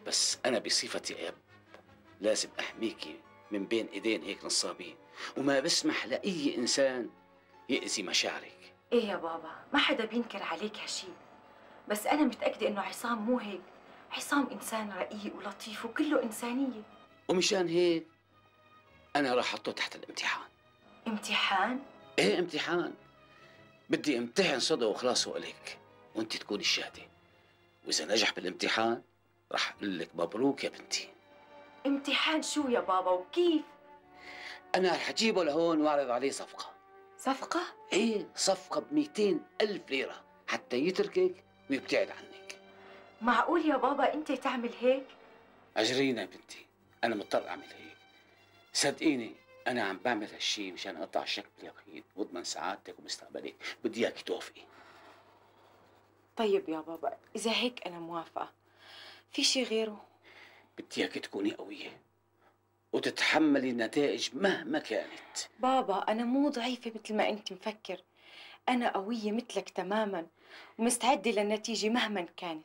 بس أنا بصفتي أب لازم أحميكي من بين إيدين هيك نصابين، وما بسمح لأي إنسان يأذي مشاعرك. إيه يا بابا، ما حدا بينكر عليك هالشي، بس أنا متأكدة إنه عصام مو هيك، عصام إنسان رقيق ولطيف وكله إنسانية. ومشان هيك أنا راح أحطه تحت الامتحان. امتحان؟ إيه امتحان. بدي امتحن صدى وخلاص وإليك، وانت تكوني الشهاده. واذا نجح بالامتحان رح اقول لك مبروك يا بنتي. امتحان شو يا بابا وكيف؟ انا رح اجيبه لهون واعرض عليه صفقه. صفقه؟ ايه، صفقه ب200,000 ليرة حتى يتركك ويبتعد عنك. معقول يا بابا انت تعمل هيك؟ اجرينا يا بنتي، انا مضطر اعمل هيك. صدقيني أنا عم بعمل هالشي مشان أقطع شك باليقين وأضمن سعادتك ومستقبلك، بدي إياكي توافقي. طيب يا بابا، إذا هيك أنا موافقة. في شي غيره؟ بدي إياكي تكوني قوية وتتحملي النتائج مهما كانت. بابا أنا مو ضعيفة مثل ما أنت مفكر، أنا قوية مثلك تماماً ومستعدة للنتيجة مهما كانت.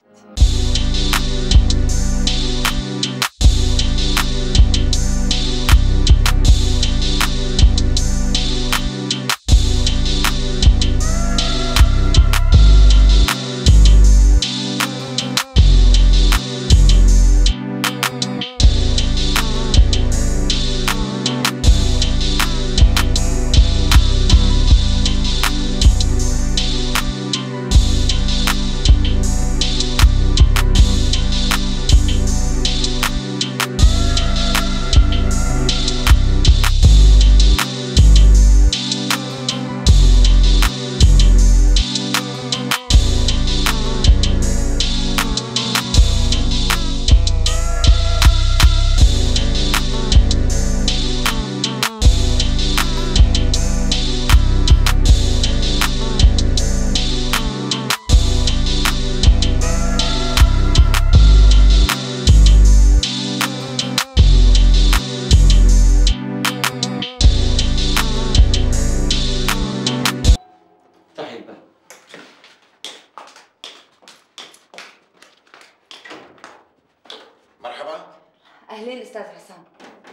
اهلين استاذ عصام.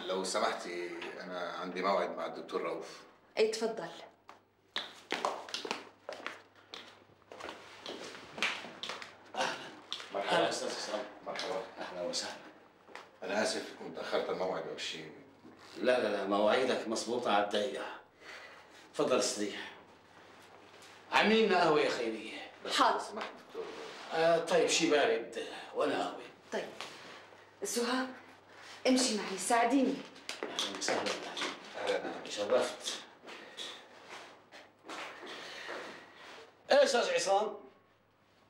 لو سمحتي انا عندي موعد مع الدكتور رؤوف. اي تفضل. مرحبا استاذ عصام. مرحبا. اهلا وسهلا. انا اسف كنت اخرت الموعد او شيء. لا لا لا، مواعيدك مظبوطه على الدقيقه. تفضل استريح. عاملين لنا قهوه يا خيريه. حاضر. لو سمحت دكتور. طيب شيء بارد وانا قهوه. طيب سهى امشي معي ساعديني. اهلا وسهلا. اهلا شرفت. ايه استاذ عصام؟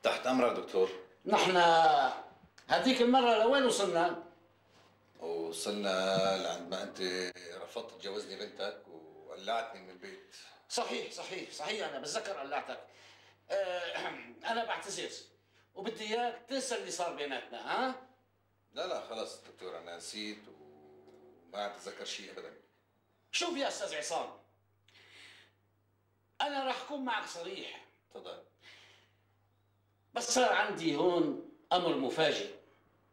تحت امرك دكتور. نحن هذيك المره لوين وصلنا؟ وصلنا لعندما انت رفضت تجوزني بنتك وقلعتني من البيت. صحيح صحيح صحيح، انا بتذكر قلعتك. انا بعتذر وبدي اياك تنسى اللي صار بيناتنا. ها؟ لا لا خلص دكتور، انا نسيت وما عم بتذكر شيء ابدا. شوف يا استاذ عصام، انا راح اكون معك صريح. تفضل. بس صار عندي هون امر مفاجئ.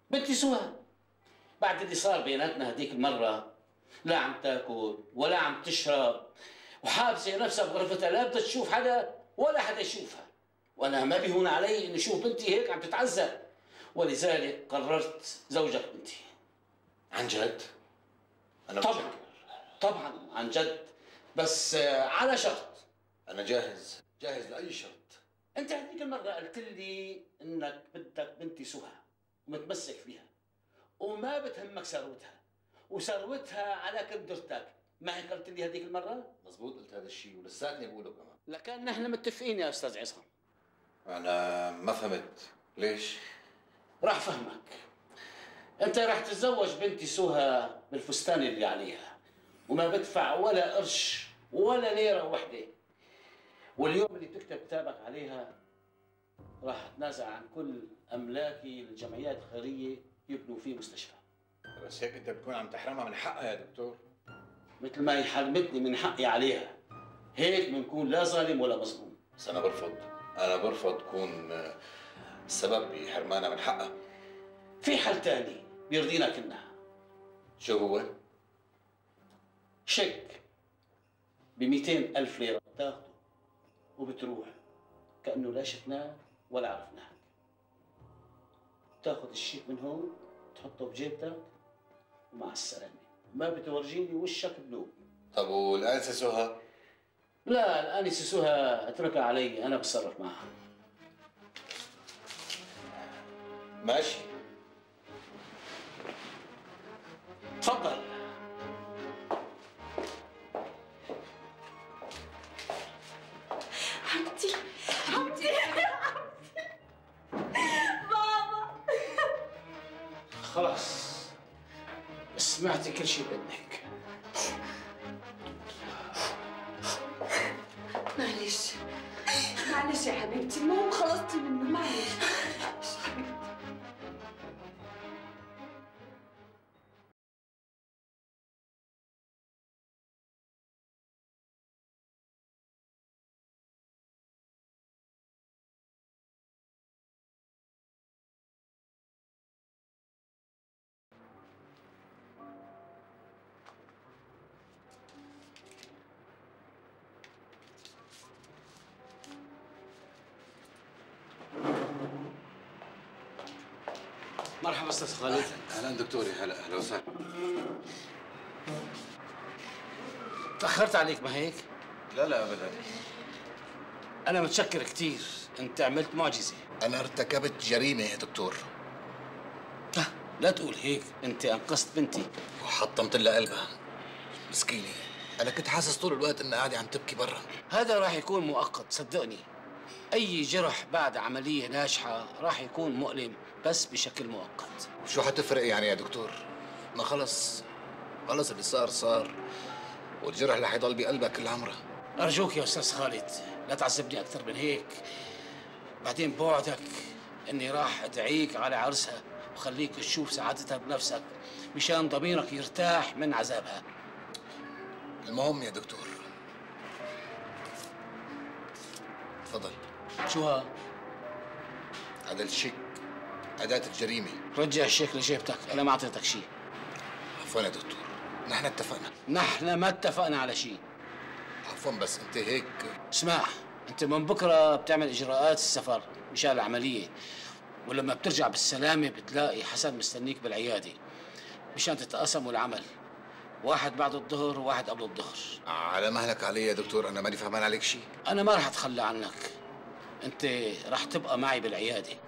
بنتي سهى بعد اللي صار بيناتنا هديك المرة لا عم تاكل ولا عم تشرب وحابسة نفسها بغرفتها، لا بدها تشوف حدا ولا حدا يشوفها، وأنا ما بيهون علي إني أشوف بنتي هيك عم تتعذب، ولذلك قررت زوجك بنتي. عن جد؟ أنا طبعا بشكل. طبعا عن جد، بس على شرط. أنا جاهز، جاهز لأي شرط. أنت هديك المرة قلت لي إنك بدك بنتي سهى ومتمسك فيها وما بتهمك ثروتها، وثروتها على كبدرتك، ما هيك قلت لي هذيك المرة؟ مزبوط قلت هذا الشيء ولساتني بقوله كمان. لكن نحن متفقين يا أستاذ عصام. أنا ما فهمت، ليش؟ راح فهمك. أنت راح تتزوج بنتي سهى بالفستان اللي عليها، وما بدفع ولا قرش ولا ليرة وحدة. واليوم اللي بتكتب كتابك عليها راح أتنازع عن كل أملاكي للجمعيات الخيرية يبنوا فيه مستشفى. بس هيك انت بتكون عم تحرمها من حقها يا دكتور. مثل ما هي حرمتني من حقي عليها، هيك بنكون لا ظالم ولا مظلوم. بس انا برفض، انا برفض كون السبب بحرمانها من حقها. في حل ثاني بيرضينا كلنا. شو هو؟ شيك ب 200,000 ليرة بتاخده وبتروح كأنه لا شفناه ولا عرفناه. تاخذ الشيك من هون تحطه بجيبتك ومع السلامه، ما بتورجيني وشك بنوب. طب والانسه سهى؟ لا الانسه سهى اتركها علي، انا بتصرف معها. ماشي. تفضل. حبيبتي حبيبتي خلاص سمعت كل شيء بدك. معلش معلش يا حبيبتي، المهم خلصتي منه. معلش حبيبتي. مرحبا استاذ خالد. اهلا دكتوري. هلا اهلا وسهلا. تاخرت عليك ما هيك؟ لا لا ابدا. انا متشكر كثير، انت عملت معجزه. انا ارتكبت جريمه يا دكتور. لا تقول هيك، انت انقذت بنتي وحطمت لها قلبها مسكينه. انا كنت حاسس طول الوقت انها قاعده عم تبكي برا. هذا راح يكون مؤقت صدقني. اي جرح بعد عمليه ناجحه راح يكون مؤلم بس بشكل مؤقت. شو حتفرق يعني يا دكتور؟ ما خلص خلص اللي صار صار، والجرح اللي حيضل بقلبها كل عمرها. ارجوك يا استاذ خالد لا تعذبني اكثر من هيك. بعدين بوعدك اني راح ادعيك على عرسها وخليك تشوف سعادتها بنفسك مشان ضميرك يرتاح من عذابها. المهم يا دكتور. تفضل. شو ها؟ هذا الشيك أداة الجريمة. رجع الشيك لجيبتك، أنا ما أعطيتك شيء. عفوا يا دكتور، نحن اتفقنا. نحن ما اتفقنا على شيء. عفوا بس انت هيك. اسمع، انت من بكره بتعمل اجراءات السفر مشان العمليه، ولما بترجع بالسلامه بتلاقي حسن مستنيك بالعياده مشان تتقاسموا العمل، واحد بعد الظهر وواحد قبل الظهر. على مهلك علي يا دكتور، انا ماني فهمان عليك شيء. انا ما رح اتخلى عنك، انت رح تبقى معي بالعياده.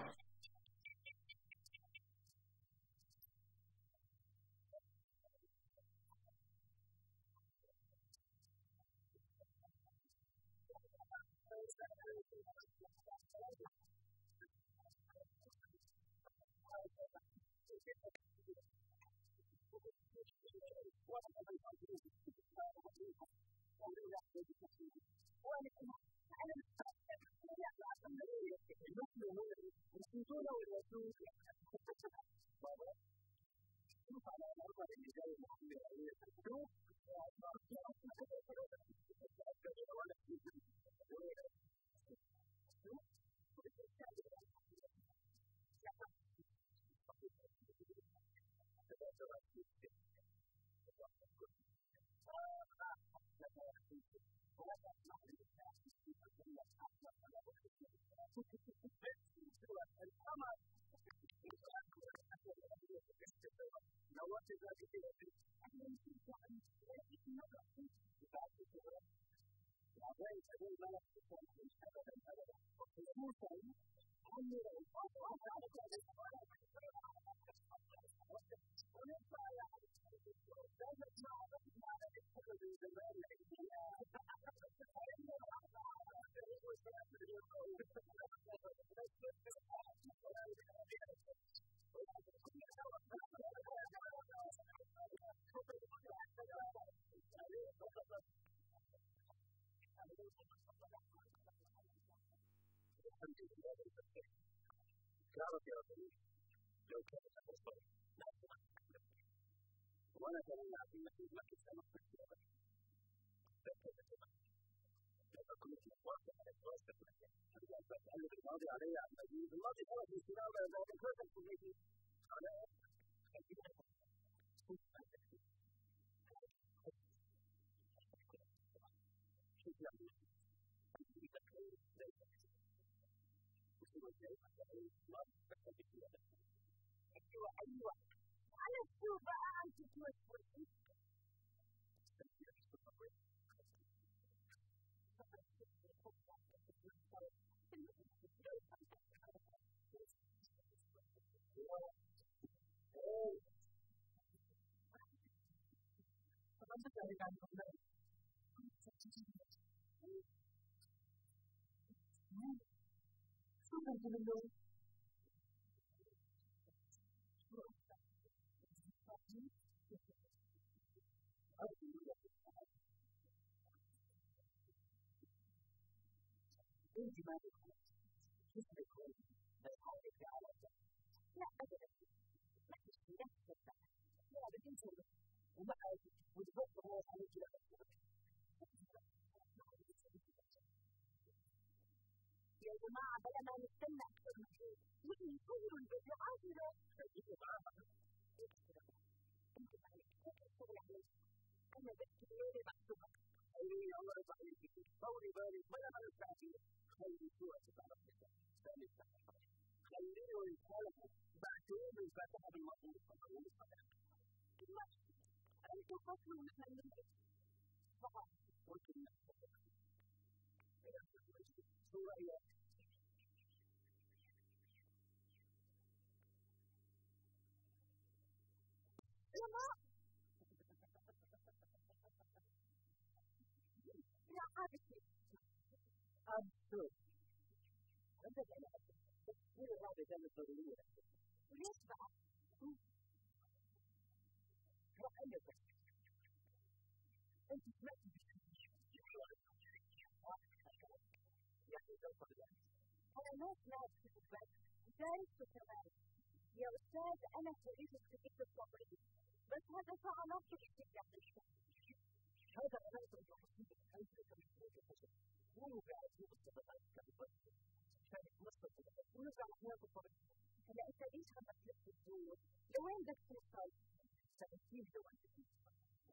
تأثير جوانبي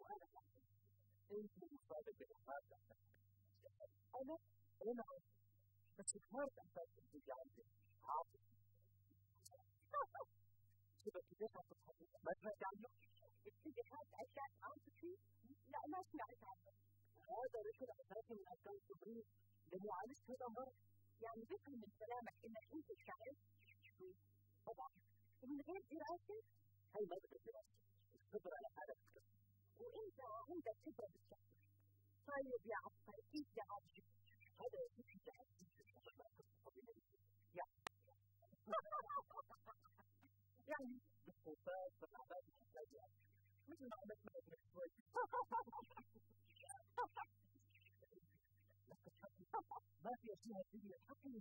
وأنا أحسن أنت مصابة بالأمراض أنا بس الأمراض أحسن تيجي عندي عاطف كذا كذا تفهم ما سمعت عنه اتجاهات أشياء عاطفي لا ما سمعت عنه هذا رشد أساسي من أسباب التبريد لمعالجة هذا المرض يعني بفهم من كلامك إنك أنت شاعر طبعا ومن غير دراسة هي ما بدها دراسة الخبرة لحالها بتكفي وأنت عندك خبرة بتكفي طيب يا عصام كيف يا عصام هذا يجيب لي تحدي في الموضوع يعني يعني بالخوفات والأعراض الحساسة مثل ما عملت معك من شوي ما في أشياء تجي الحكي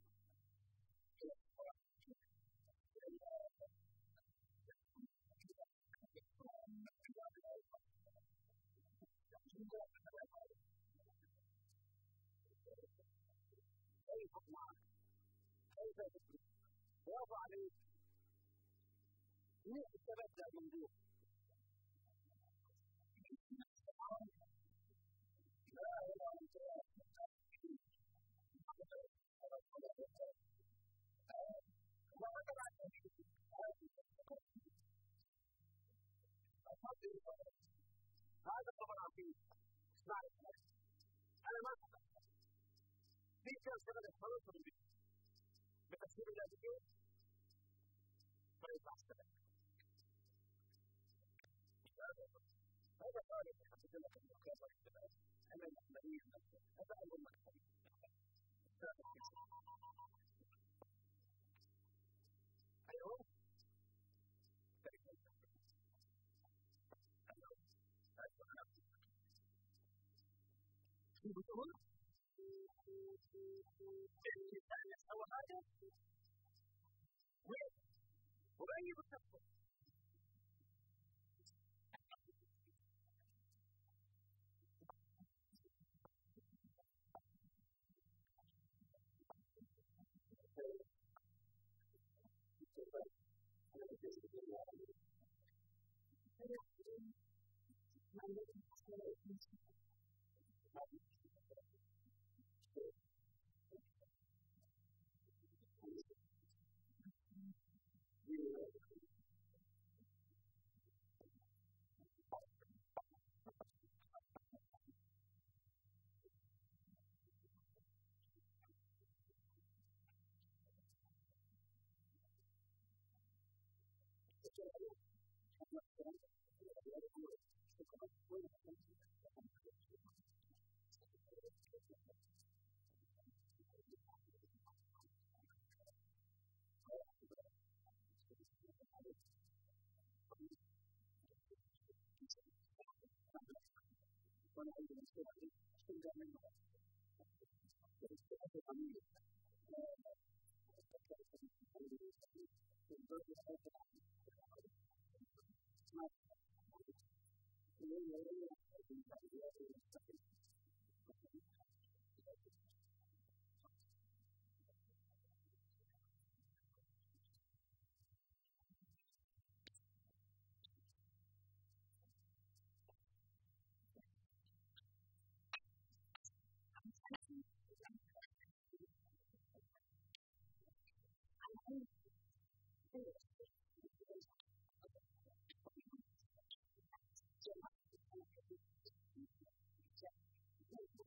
بعد الثلاث. انا ما احبها في كان شغله خالص من بتفسير الاديان ما ينفعش كده. هذا خالد حبيت لك المكافاه الشباب انا الاحمديه نفسها هذا اول مكتب ايوه شو بتقول؟ الانسان يستوى حاجه وين؟ وباي بتفكر؟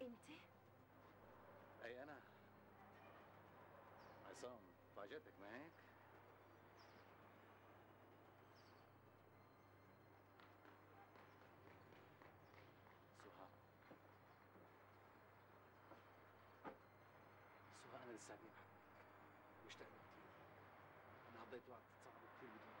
انت؟ اي انا عصام فاجأتك ما هيك؟ سهى انا لساتني بحبك ومشتاق لك كثير. انا قضيت وقت صعب كثير بدونك.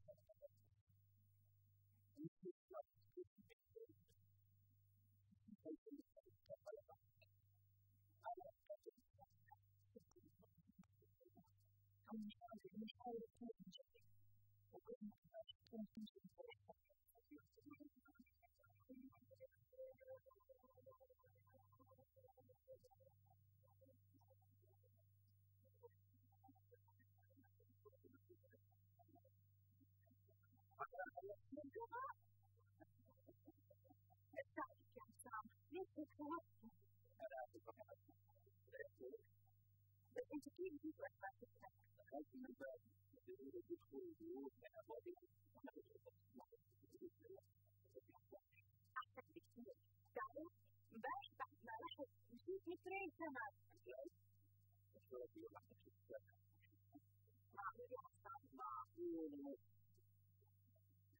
يا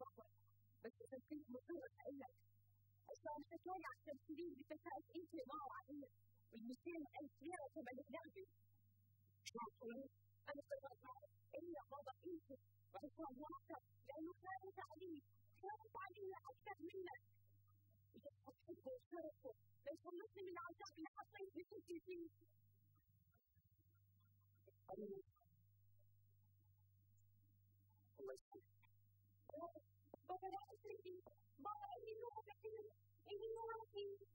بطل بس تمكن مصورة إلا عشان حكاية عن تمثيلين بكفاءة أنت ما وعليا والمثال ألف ليرة تبع لعبي شلون تقولي؟ أنا قررت أعرف إلا بابا أنت وعصام واحدة لأنه خافت عليه خافت علينا أكثر منك إذا تحبه وشرفه لو خلصني من العذاب اللي حطيت بصدري فيه الله يسلمك بابا أسرتي بابا إني نوع بحلم إني نوع فيه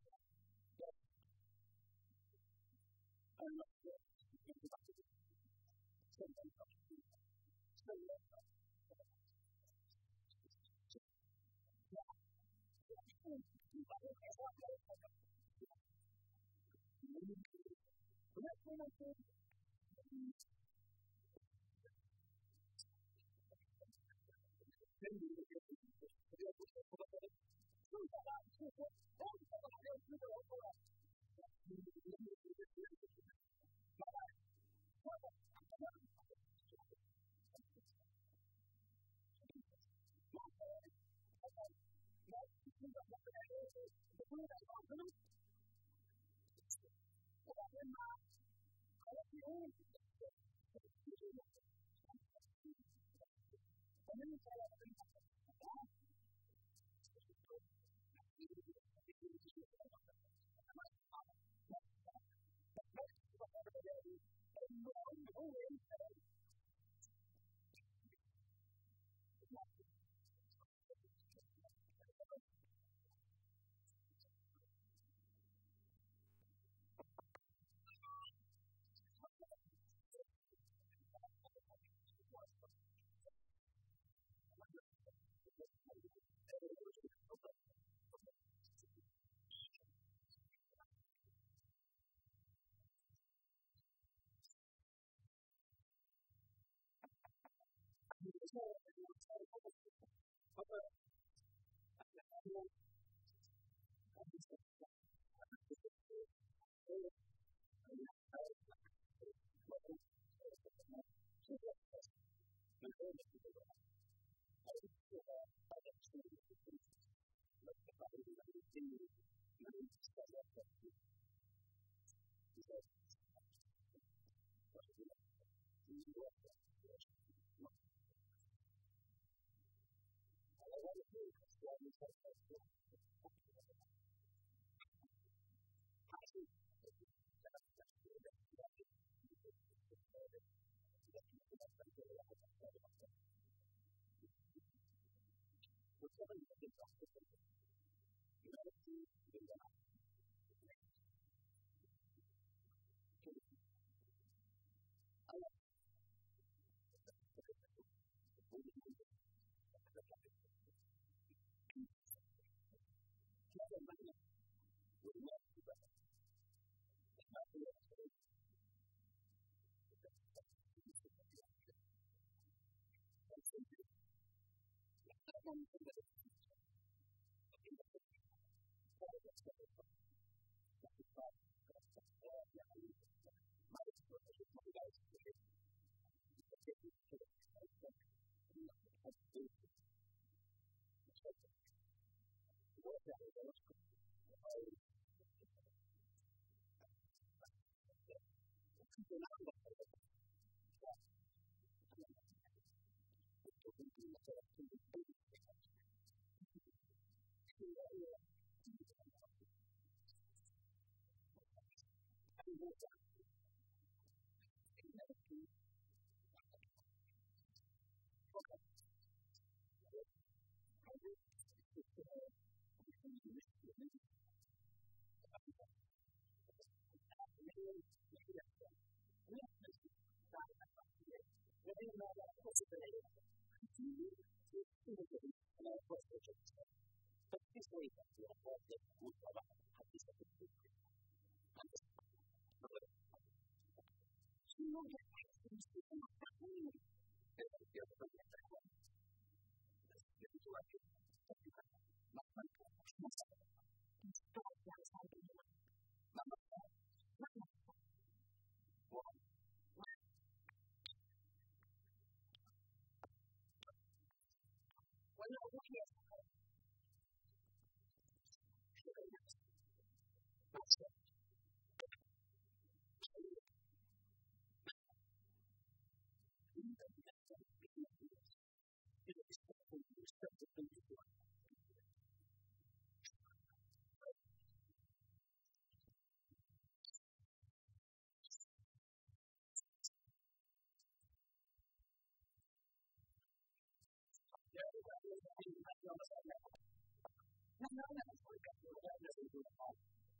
نحن لا نحصل كثير ولا نزيد الحظ.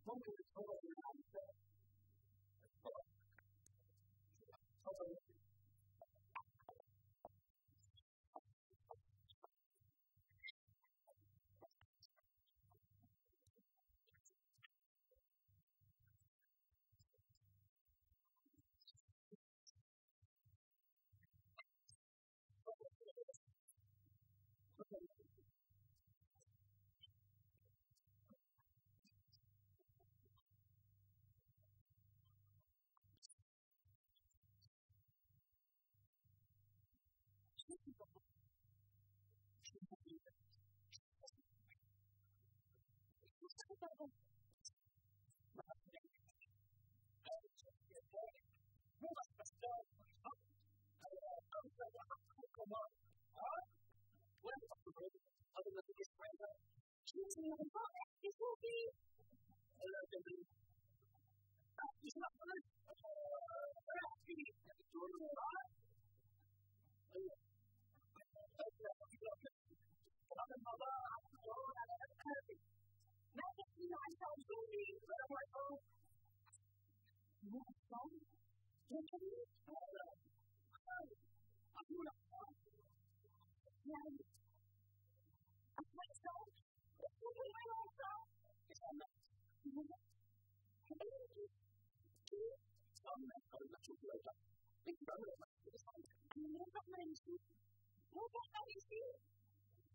ممكن الصبر من عند السبب شو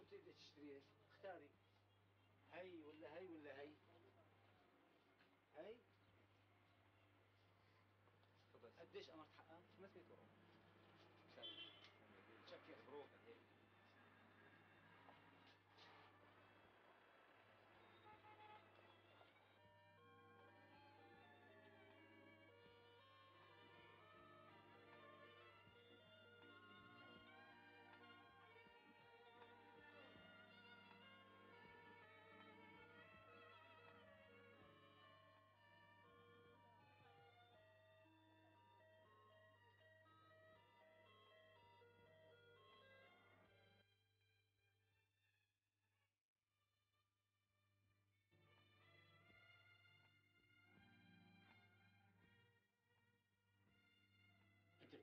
بتقدر تشتري؟ اختاري هي ولا هي ولا هي؟ هي؟ تفضل. قديش قمر تحقق؟ 500 ورقة. شكل خروج هيك.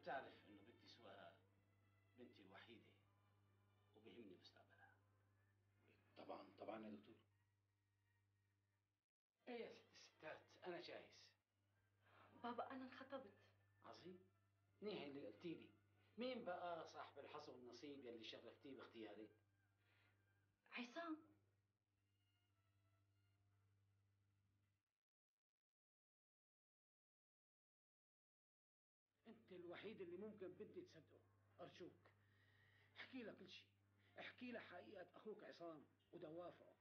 بتعرف انه بدي سهى بنتي الوحيده وبيهمني مستقبلها. طبعا طبعا يا دكتور. ايه يا ست الستات انا جاهز. بابا انا انخطبت. عظيم منيح اللي قلتي لي. مين بقى صاحب الحظ والنصيب يلي شرفتيه باختياري؟ عصام. الوحيد اللي ممكن بنتي تصدقه، أرجوك احكي لها كل شيء، احكي لها حقيقة أخوك عصام ودوافعه.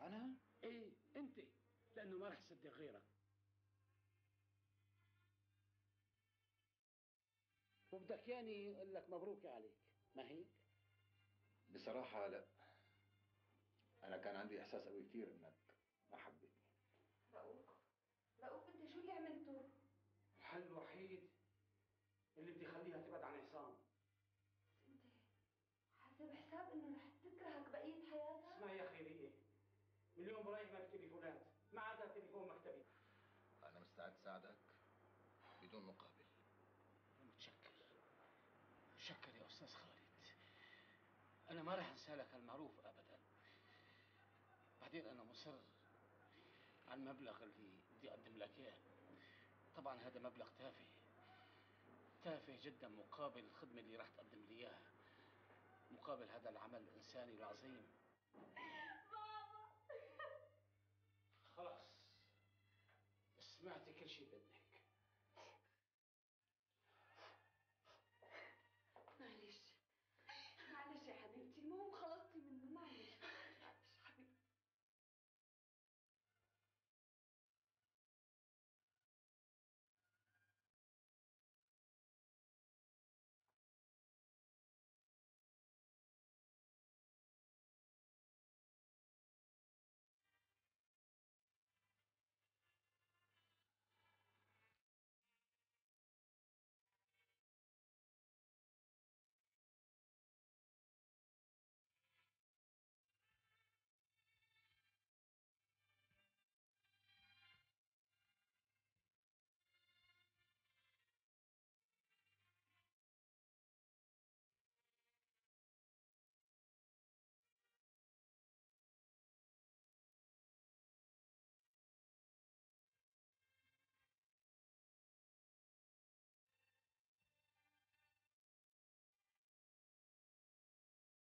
أنا؟ إيه أنت، لأنه ما رح تصدق غيرك. وبدك ياني أقول لك مبروك عليك، ما هيك؟ بصراحة لا، أنا كان عندي إحساس قوي كثير إنك ما حبيتني. رؤوف أنت شو اللي عملته؟ الحل الوحيد اللي بدي خليها تبعد عن عصام. انت حسب حساب انه رح تكرهك بقية حياتها؟ اسمعي يا خيريه، من اليوم برايح ما في تليفونات، ما عاد تليفون مكتبي. انا مستعد ساعدك بدون مقابل. متشكر متشكر يا استاذ خالد، انا ما رح انسى لك هالمعروف ابدا. بعد وبعدين انا مصر على المبلغ اللي بدي اقدم لك اياه. طبعا هذا مبلغ تافه تافه جدا مقابل الخدمه اللي راح تقدم لي اياها، مقابل هذا العمل الانساني العظيم. بابا خلاص سمعت كل شيء باذنك.